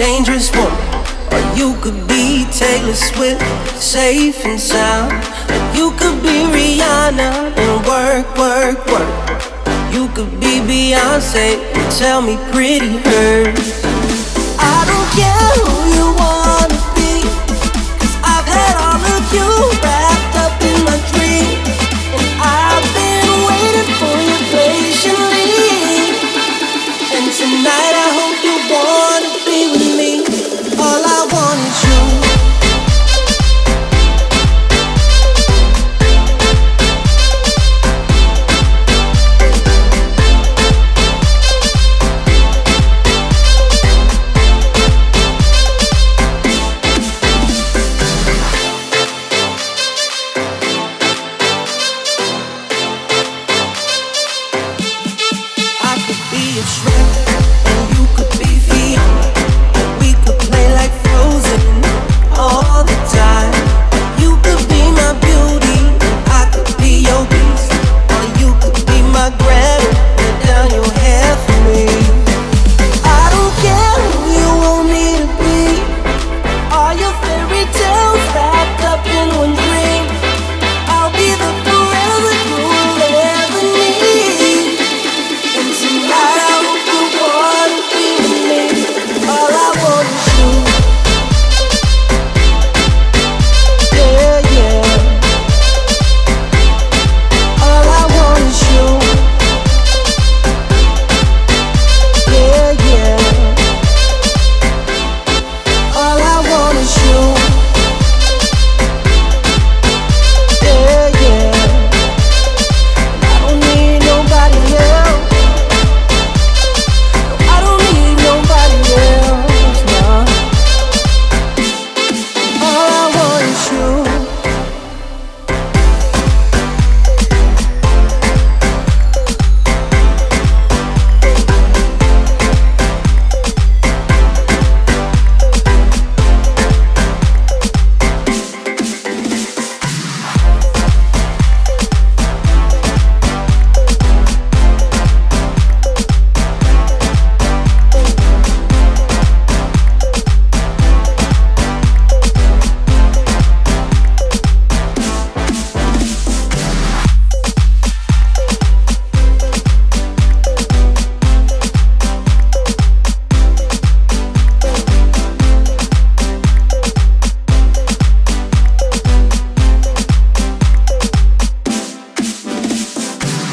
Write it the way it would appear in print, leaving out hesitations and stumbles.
dangerous woman. You could be Taylor Swift, safe and sound. You could be Rihanna and work, work, work. You could be Beyonce and tell me pretty hurt. I don't care who you wanna be, 'cause I've had all of you wrapped up in my dreams. Tonight I hope you wanna be with me. All I want is you. I could be a shrimp, grab it, put down your head.